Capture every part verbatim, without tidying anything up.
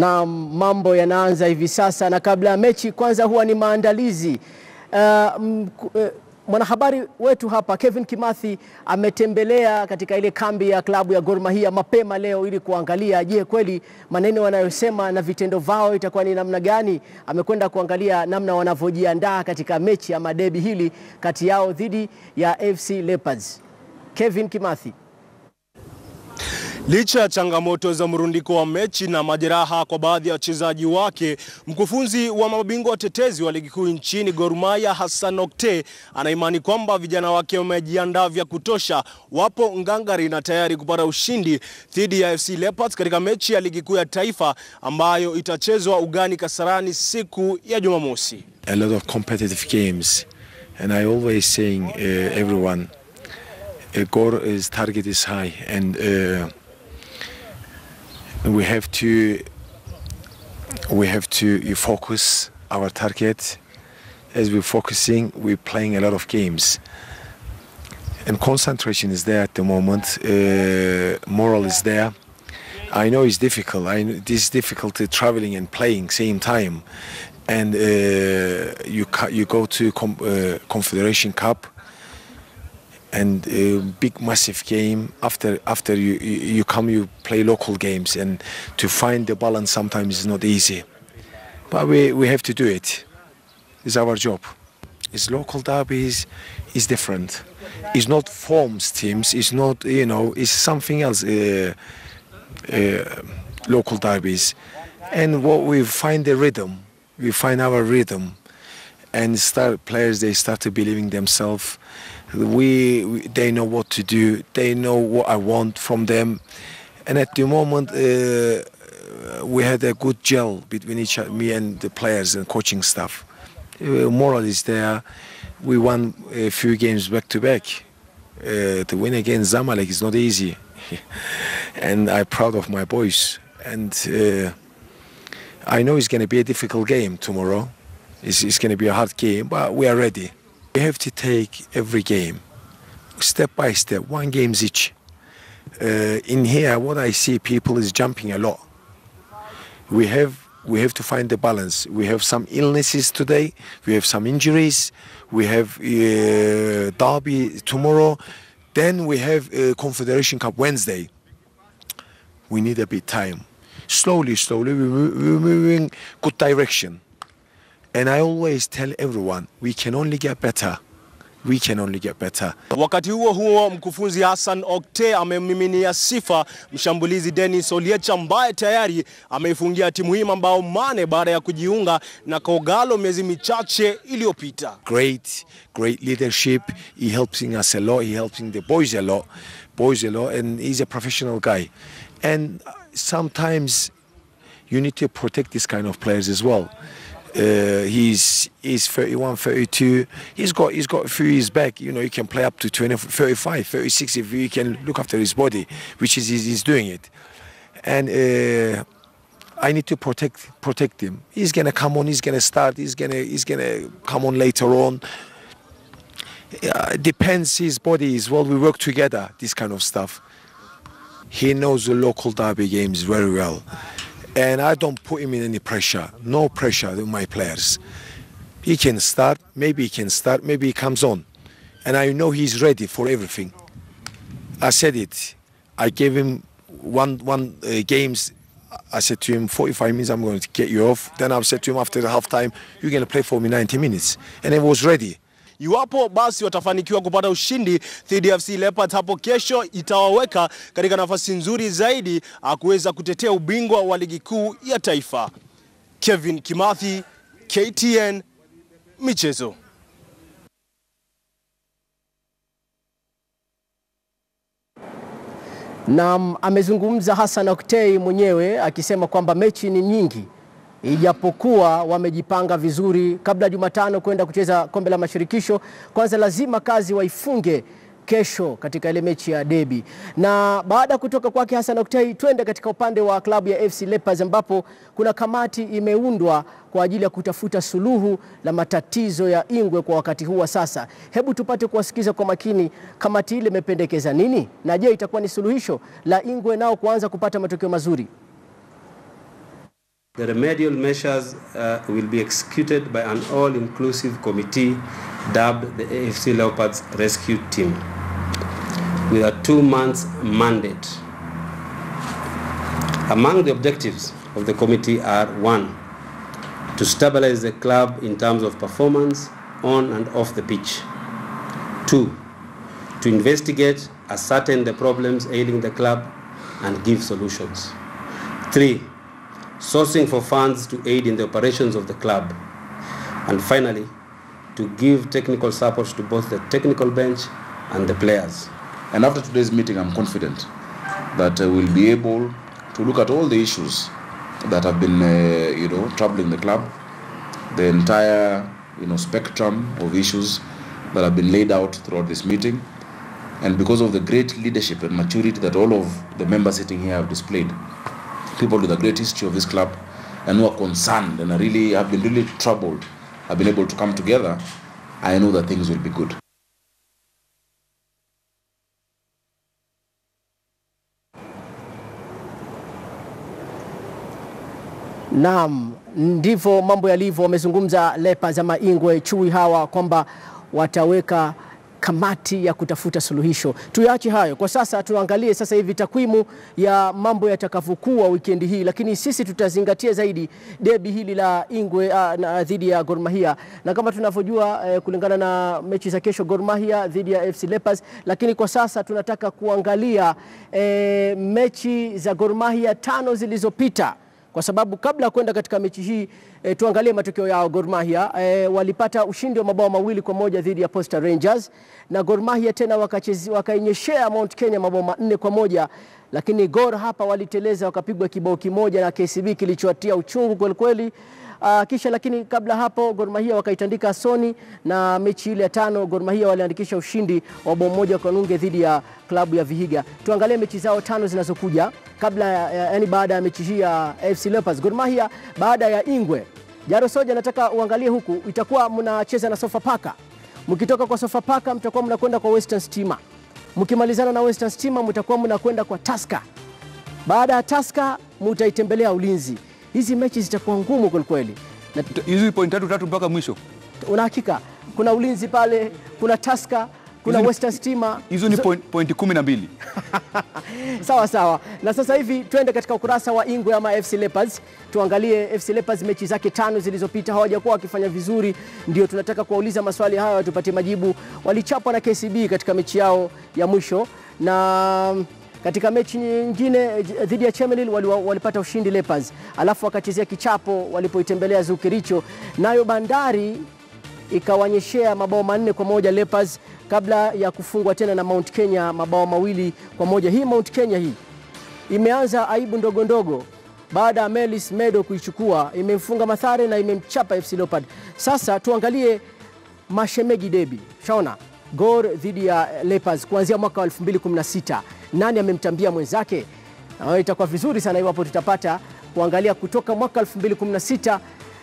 Na mambo yanaanza hivi sasa, na kabla ya mechi kwanza huwa ni maandalizi. Uh, mwanahabari wetu hapa Kevin Kimathi ametembelea katika ile kambi ya klabu ya Gor Mahia mapema leo ili kuangalia je, kweli maneno wanayosema na vitendo vao itakuwa ni namna gani. Amekwenda kuangalia namna wanavyojiandaa katika mechi ya derby hili kati yao dhidi ya F C Leopards. Kevin Kimathi. Licha ya changamoto za mrundiko wa mechi na majeraha kwa baadhi ya wachezaji wake, mkufunzi wa mabingwa watetezi wa ligi kuu nchini Gor Mahia Hassan Okte ana imani kwamba vijana wake wamejiandaa vya kutosha, wapo ngangari na tayari kupata ushindi dhidi ya F C Leopards katika mechi ya ligi kuu ya taifa ambayo itachezwa ugani Kasarani siku ya Jumamosi. A lot of competitive games, and I always saying uh, everyone uh, Gor's target is high, and uh, we have to we have to focus our target. As we're focusing, we're playing a lot of games, and concentration is there at the moment. Uh, moral is there. I know it's difficult. I know this is difficult uh, traveling and playing same time, and uh, you you go to com uh, Confederation Cup. And a big, massive game. After after you, you you come, you play local games, and to find the balance sometimes is not easy. But we we have to do it. It's our job. It's local derbies, is different. It's not forms teams. It's not, you know. It's something else. Uh, uh, local derbies, and what we find the rhythm. We find our rhythm, and start players. They start to believing themselves. We, we they know what to do, they know what I want from them, and at the moment uh, we had a good gel between each other, me and the players and coaching staff. Uh, moral is there. We won a few games back to back. Uh, to win against Zamalek is not easy, and I'm proud of my boys, and uh, I know it's going to be a difficult game tomorrow. It's, it's going to be a hard game, but we are ready. We have to take every game, step by step, one games each. Uh, in here, what I see, people is jumping a lot. We have, we have to find the balance. We have some illnesses today, we have some injuries, we have uh, derby tomorrow, then we have uh, Confederation Cup Wednesday. We need a bit of time. Slowly, slowly, we're moving good direction. And I always tell everyone, we can only get better. We can only get better. Wakati huo huo, mkufunzi Hassan Okte amemmiminia sifa mshambulizi Dennis Oliecha ambaye tayari ameifungia timu hii mabao mane baada ya kujiunga na Kogalo miezi michache iliyopita. Great, great leadership. He helping us a lot. He helping the boys a lot. Boys a lot, and he's a professional guy. And sometimes you need to protect this kind of players as well. Uh, he's he's thirty-one, thirty-two. He's got he's got a few years back. You know, he can play up to twenty, thirty-five, thirty-six if he can look after his body, which is he's doing it. And uh, I need to protect protect him. He's gonna come on. He's gonna start. He's gonna he's gonna come on later on. Uh, depends his body as well. We work together. This kind of stuff. He knows the local derby games very well. And I don't put him in any pressure, no pressure to my players. He can start, maybe he can start, maybe he comes on. And I know he's ready for everything. I said it. I gave him one, one uh, games. I said to him, forty-five minutes, I'm going to get you off. Then I said to him after the halftime, you're going to play for me ninety minutes. And he was ready. Iwapo basi watafanikiwa kupata ushindi dhidi ya F C Leopards hapo kesho, itawaweka katika nafasi nzuri zaidi kuweza kutetea ubingwa wa ligi kuu ya taifa. Kevin Kimathi, K T N Michezo. Na amezungumza Hassan Okte mwenyewe akisema kwamba mechi ni nyingi, ijapokuwa wamejipanga vizuri kabla Jumatano kwenda kucheza kombe la mashirikisho. Kwanza lazima kazi waifunge kesho katika ile mechi ya derby. Na baada kutoka kwake Hassan Okte, twende katika upande wa klabu ya F C Leopards ambapo kuna kamati imeundwa kwa ajili ya kutafuta suluhu la matatizo ya Ingwe kwa wakati huu sasa. Hebu tupate kuwasikiza kwa makini kamati ile imependekeza nini, na je itakuwa ni suluhisho la Ingwe nao kuanza kupata matokeo mazuri. The remedial measures uh, will be executed by an all-inclusive committee dubbed the A F C Leopards Rescue Team with a two-month mandate. Among the objectives of the committee are: one, to stabilize the club in terms of performance on and off the pitch; two, to investigate, ascertain the problems ailing the club and give solutions; three, sourcing for funds to aid in the operations of the club; and finally, to give technical support to both the technical bench and the players. And after today's meeting, I'm confident that uh, we'll be able to look at all the issues that have been, uh, you know, troubling the club, the entire, you know, spectrum of issues that have been laid out throughout this meeting. And because of the great leadership and maturity that all of the members sitting here have displayed, people with a great history of this club and who are concerned and are really have been really troubled, have been able to come together, I know that things will be good. Naam, ndivyo mambo yalivyo. Wamezungumza Leopards ama Ingwe Chui hawa kwamba wataweka kamati ya kutafuta suluhisho. Tuache hayo kwa sasa, tuangalie sasa hivi takwimu ya mambo yatakavyokuwa weekend hii, lakini sisi tutazingatia zaidi derby hili la Ingwe uh, dhidi ya Gor Mahia. Na kama tunavyojua uh, kulingana na mechi za kesho, Gor Mahia dhidi ya F C Leopards, lakini kwa sasa tunataka kuangalia uh, mechi za Gor Mahia tano zilizopita, kwa sababu kabla kwenda katika mechi hii e, tuangalie matokeo yao. Gor Mahia e, walipata ushindi wa mabao mawili kwa moja dhidi ya Posta Rangers, na Gor Mahia tena wakachezi wakainyeshea Mount Kenya mabao manne kwa moja, lakini Gor hapa waliteleza wakapigwa kibao kimoja na K C B kilichoatia uchungu kweli kweli. Uh, kisha lakini kabla hapo Gor Mahia wakaitandika Sony, na mechi ile ya tano Gor Mahia waliandikisha ushindi wa bao moja kwa nunge dhidi ya klabu ya Vihiga. Tuangalie mechi zao tano zinazokuja kabla ya, yani baada ya mechi hii ya F C Leopards Gor Mahia, baada ya Ingwe. Jaro Soja, nataka uangalie huku itakuwa mnacheza na Sofapaka. Mkitoka kwa Sofapaka mtakuwa mnakwenda kwa Western Stima. Mkimalizana na Western Stima mtakuwa mnakwenda kwa Tusker. Baada ya Tusker mtaitembelea Ulinzi. Hizi mechi zitakuwa ngumu kwa kweli. Hizi point tatu tatu mpaka mwisho. Una hakika kuna Ulinzi pale, kuna Tusker, kuna Western Stima. Hizo ni point point kumi na mbili. Sawa sawa. Na sasa hivi twende katika ukurasa wa Ingwe ama F C Leopards. Tuangalie F C Leopards mechi zake tano zilizopita hawajakuwa wakifanya vizuri. Ndio tunataka kuwauliza maswali haya tupate majibu. Walichapwa na K C B katika mechi yao ya mwisho, na katika mechi nyingine dhidi ya Chemelil walipata ushindi Leopards, alafu wakachezea kichapo walipoitembelea Zukiricho. Nayo Bandari ikawanyeshea mabao manne kwa moja Leopards, kabla ya kufungwa tena na Mount Kenya mabao mawili kwa moja. Hii Mount Kenya hii imeanza aibu ndogo ndogo baada ya Melis Medo kuichukua, imemfunga Mathare na imemchapa F C Leopards. Sasa tuangalie Mashemegi Derby. Shaona Gor dhidi ya Leopards kuanzia mwaka wa elfu mbili kumi na sita. Nani amemtambia mwenzake? Na itakuwa vizuri sana iwapo tutapata kuangalia kutoka mwaka elfu mbili kumi na sita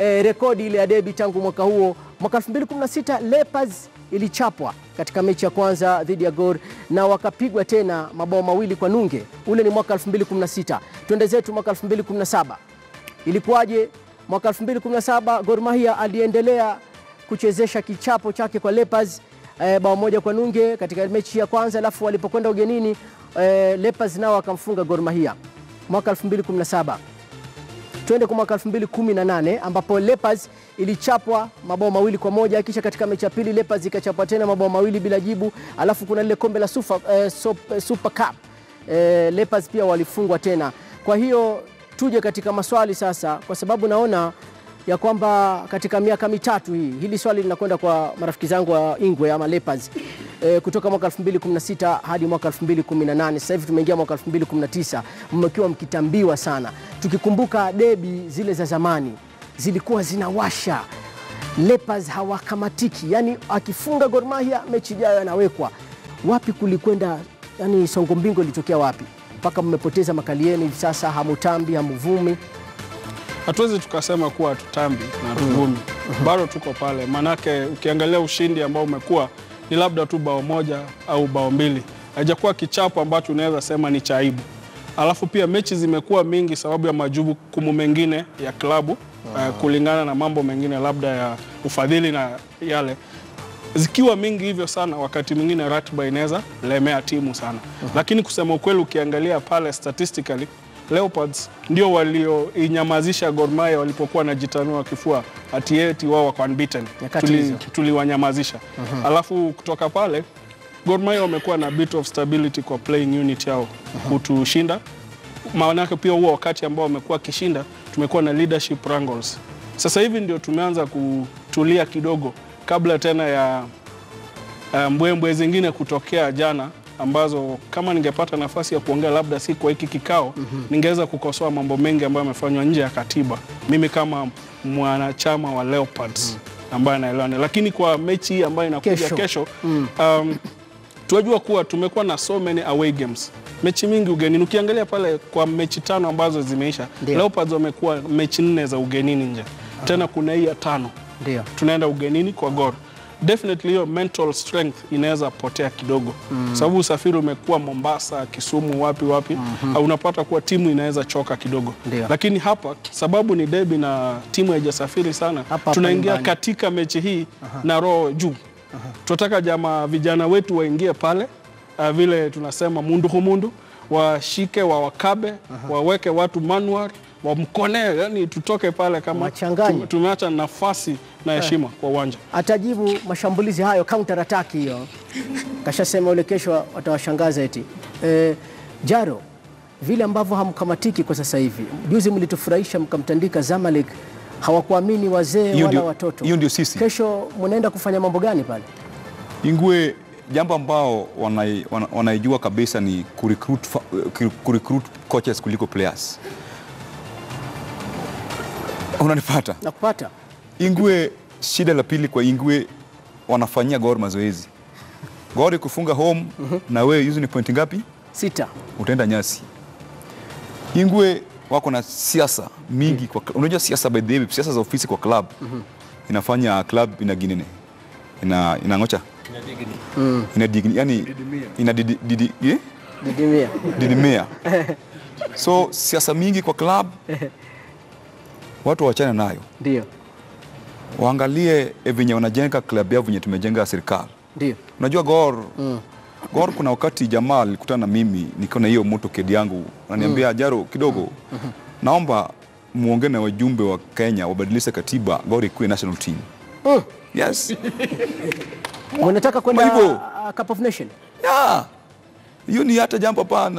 eh, rekodi ile ya derby tangu mwaka huo. Mwaka elfu mbili kumi na sita Leopards ilichapwa katika mechi ya kwanza dhidi ya Gor na wakapigwa tena mabao mawili kwa nunge. Ule ni mwaka elfu mbili kumi na sita. Twende zetu mwaka elfu mbili kumi na saba. Ilikuwaje? Mwaka elfu mbili kumi na saba Gor Mahia aliendelea kuchezesha kichapo chake kwa Leopards, eh, bao moja kwa nunge katika mechi ya kwanza, alafu walipokwenda ugenini Eh, Leopards nao akamfunga Gor Mahia mwaka elfu mbili kumi na saba. Twende kwa mwaka elfu mbili kumi na nane ambapo Leopards ilichapwa mabao mawili kwa moja, kisha katika mechi ya pili Leopards ikachapwa tena mabao mawili bila jibu, alafu kuna ile kombe la Super eh, Super Cup eh, Leopards pia walifungwa tena. Kwa hiyo tuje katika maswali sasa, kwa sababu naona ya kwamba katika miaka mitatu hii, hili swali linakwenda kwa marafiki zangu wa Ingwe ama Leopards. E, kutoka mwaka elfu mbili kumi na sita hadi mwaka elfu mbili kumi na nane, sasa hivi tumeingia mwaka elfu mbili kumi na tisa, mmekiwa mkitambiwa sana. Tukikumbuka derby zile za zamani zilikuwa zinawasha, Leopards hawakamatiki, yani akifunga Gor Mahia mechi ijayo anawekwa. Wapi kulikwenda, yani songo mbingo ilitokea wapi mpaka mmepoteza makali yenu hivi sasa? Hamutambi, hamuvumi. Hatuwezi tukasema kuwa tutambi na tuvumi. Bado tuko pale. Manake ukiangalia ushindi ambao umekuwa ni labda tu bao moja au bao mbili. Haijakuwa kichapo ambacho unaweza sema ni cha aibu. Alafu pia mechi zimekuwa mingi sababu ya majukumu mengine ya klabu uh, kulingana na mambo mengine labda ya ufadhili na yale. Zikiwa mingi hivyo sana, wakati mwingine ratiba inaweza lemea timu sana. Uh-huh. Lakini kusema ukweli, ukiangalia pale statistically, Leopards ndio walioinyamazisha Gor Mahia walipokuwa wanajitanua kifua ati eti wao wako unbeaten. Tuliwanyamazisha. Tuli uh-huh. Alafu kutoka pale Gor Mahia wamekuwa na bit of stability kwa playing unit yao uh-huh. kutushinda. Maana yake pia huo wakati ambao wamekuwa kishinda, tumekuwa na leadership wrangles. Sasa hivi ndio tumeanza kutulia kidogo kabla tena ya mbwembwe zingine kutokea jana, ambazo kama ningepata nafasi ya kuongea labda si kwa hiki kikao, mm -hmm. ningeweza kukosoa mambo mengi ambayo yamefanywa nje ya katiba, mimi kama mwanachama wa Leopards ambaye naelewana. Lakini kwa mechi ambayo inakuja kesho, kesho mm. um, tunajua kuwa tumekuwa na so many away games, mechi mingi ugenini. Ukiangalia pale kwa mechi tano ambazo zimeisha, Deo. Leopards wamekuwa mechi nne za ugenini nje, ah. tena kuna hii ya tano. Ndio. Tunaenda ugenini kwa Gor. Definitely your mental strength inaweza potea kidogo. Mm. Sababu usafiri umekuwa Mombasa, Kisumu, wapi wapi, mm -hmm. unapata kuwa timu inaweza choka kidogo. Ndio. Lakini hapa sababu ni derby na timu haijasafiri sana, hapa tunaingia katika mechi hii Aha. na roho juu. Tunataka jamaa vijana wetu waingie pale, uh, vile tunasema mundu humundu, washike wa wakabe, Aha. waweke watu manuari, wamkone, yani tutoke pale kama tumeacha nafasi na heshima kwa uwanja. Atajibu mashambulizi hayo, counter attack hiyo. Kashasema ule kesho watawashangaza eti. E, Jaro, vile ambavyo hamkamatiki kwa sasa hivi. Juzi mlitufurahisha mkamtandika Zamalek, hawakuamini wazee wala watoto. Hiyo ndio sisi. Kesho mnaenda kufanya mambo gani pale? Ingwe, jambo ambao wanai, wana, wanaijua kabisa ni kurecruit kurecruit coaches kuliko players. Unanipata? Nakupata. Ingwe, shida la pili kwa Ingwe, wanafanyia Gor mazoezi. Gor kufunga home mm -hmm. na wewe hizo ni pointi ngapi? Sita. Utaenda nyasi. Ingwe wako na siasa mingi mm. kwa unajua siasa by the way, siasa za ofisi kwa club. Mm -hmm. Inafanya club ina ginene. Ina inangocha. Ina digini. Mm. Ina digini. Yaani ina didi didi eh? Didimia. Didimia. So siasa mingi kwa club. Watu waachane nayo. Ndio. Waangalie venye wanajenga klabu yao venye tumejenga serikali. Ndio. Unajua Gor. Mm. Gor kuna wakati jamaa alikutana na mimi niko na hiyo moto kedi yangu. Ananiambia mm. Jaro kidogo. Mm -hmm. Naomba muongee na wajumbe wa Kenya wabadilishe katiba Gor ikuwe national team. Mm. Yes. Wanataka kwenda Cup of Nation. Yeah. Hiyo ni hata jambo hapa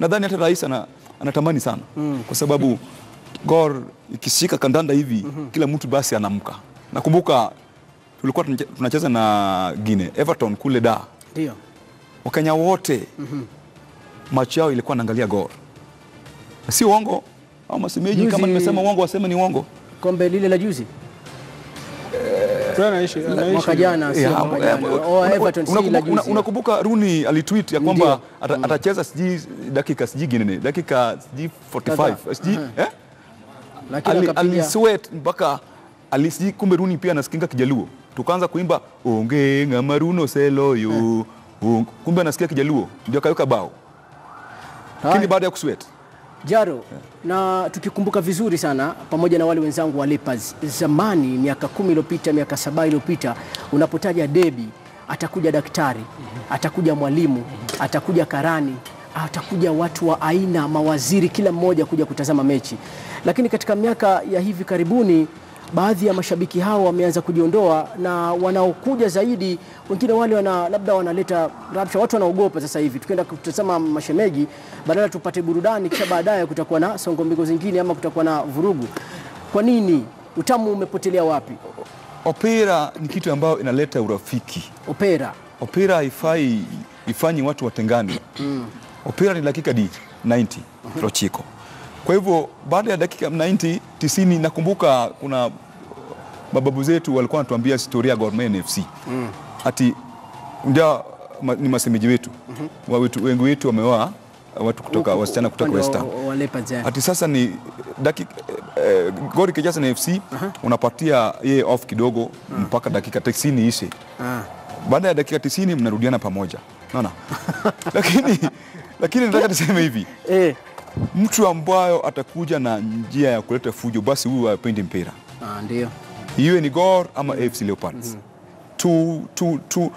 nadhani hata rais ana anatamani sana. Mm. Kwa sababu Gor ikishika kandanda hivi mm -hmm. kila mtu basi anamka. Nakumbuka tulikuwa tunacheza na Guinea, Everton kule da. Ndio. Wakenya wote mm -hmm. macho yao ilikuwa naangalia Gor. Si uongo au masimeji kama nimesema uongo waseme ni uongo. Kombe lile la juzi. Mwaka jana sio mwaka jana. Oh, Everton si la juzi. Unakumbuka Rooney alitweet ya kwamba atacheza siji dakika siji Guinea, dakika siji arobaini na tano. Siji eh? Lakini alisweat mpaka alisi kumbe Rooney pia anasikika Kijaluo. Tukaanza kuimba onge ngamaruno seloyo. Eh. Kumbe anasikia Kijaluo. Ndio kaweka bao. Lakini baada ya kusweat. Jaro, yeah. na tukikumbuka vizuri sana pamoja na wale wenzangu wa Leopards zamani miaka kumi iliyopita, miaka saba iliyopita, unapotaja derby atakuja daktari, atakuja mwalimu, atakuja karani, atakuja watu wa aina mawaziri, kila mmoja kuja kutazama mechi. Lakini katika miaka ya hivi karibuni baadhi ya mashabiki hao wameanza kujiondoa, na wanaokuja zaidi wengine wale wana labda wanaleta rabsha, watu wanaogopa sasa hivi tukienda kutazama mashemeji, badala tupate burudani kisha baadaye kutakuwa na songombiko zingine ama kutakuwa na vurugu. Kwa nini? Utamu umepotelea wapi? Opera ni kitu ambayo inaleta urafiki. Opera. Opera haifai ifanye watu watengane. Opera ni dakika di tisini Rochiko. Kwa hivyo baada ya dakika tisini nakumbuka kuna mababu zetu walikuwa wanatuambia historia Gor Mahia F C. Mm. Ati ndio ma, ni masemeji wetu. Mm -hmm. Wetu wengi wetu wameoa watu kutoka wasichana kutoka West Ham. Ati sasa ni dakika eh, Gor Kijaza na F C uh -huh. unapatia yeye off kidogo uh -huh. mpaka dakika tisini ishe. Uh -huh. Baada ya dakika tisini mnarudiana pamoja. Naona. Lakini Lakini nataka niseme hivi. Eh. Mtu ambayo atakuja na njia ya kuleta fujo basi huyu hapendi mpira. Ah ndio. Iwe ni Gor ama A F C Leopards. Mm -hmm. Tu tu tu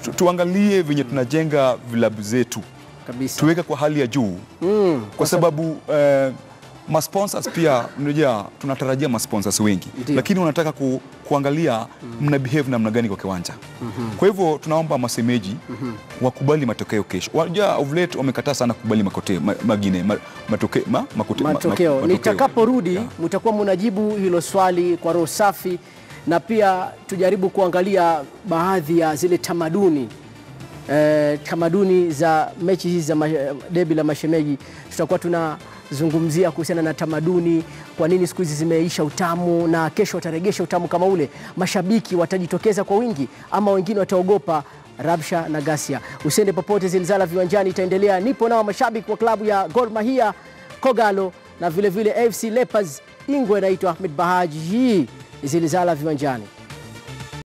tu tuangalie tu venye tunajenga vilabu zetu. Kabisa. Tuweka kwa hali ya juu. Mm. Kwa sababu eh, ma sponsors pia mnajua tunatarajia ma sponsors wengi. Ndiyo. Lakini unataka ku, kuangalia mna behave namna gani kwa kiwanja. Mm -hmm. Kwa hivyo tunaomba masemeji mm -hmm. wakubali matokeo kesho. Wajua of late wamekataa sana kubali makote ma, magine ma, matokeo ma, makote, matokeo. Ma, ma, nitakaporudi mtakuwa mnajibu hilo swali kwa roho safi na pia tujaribu kuangalia baadhi ya zile tamaduni. Eh, tamaduni za mechi hizi za derby la mashemeji tutakuwa tuna zungumzia kuhusiana na tamaduni, kwa nini siku hizi zimeisha utamu na kesho wataregesha utamu kama ule. Mashabiki watajitokeza kwa wingi ama wengine wataogopa rabsha na ghasia? Usende popote, Zilzala Viwanjani itaendelea. Nipo nao mashabiki wa klabu ya Gor Mahia Kogalo na vile vile A F C Leopards Ingwe. Naitwa Ahmed Bahaji, hii Zilzala Viwanjani.